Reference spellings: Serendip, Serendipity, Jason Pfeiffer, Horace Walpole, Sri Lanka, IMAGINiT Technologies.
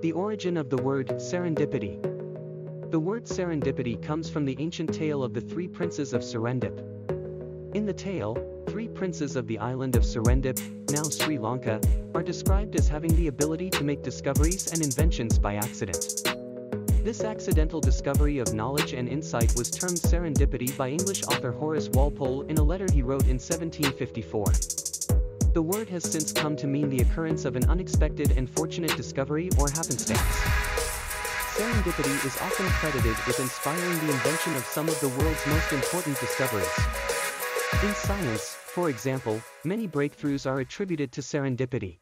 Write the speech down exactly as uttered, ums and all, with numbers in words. The origin of the word serendipity. The word serendipity comes from the ancient tale of the three princes of Serendip. In the tale, three princes of the island of Serendip, now Sri Lanka, are described as having the ability to make discoveries and inventions by accident. This accidental discovery of knowledge and insight was termed serendipity by English author Horace Walpole in a letter he wrote in seventeen fifty-four. The word has since come to mean the occurrence of an unexpected and fortunate discovery or happenstance. Serendipity is often credited with inspiring the invention of some of the world's most important discoveries. In science, for example, many breakthroughs are attributed to serendipity.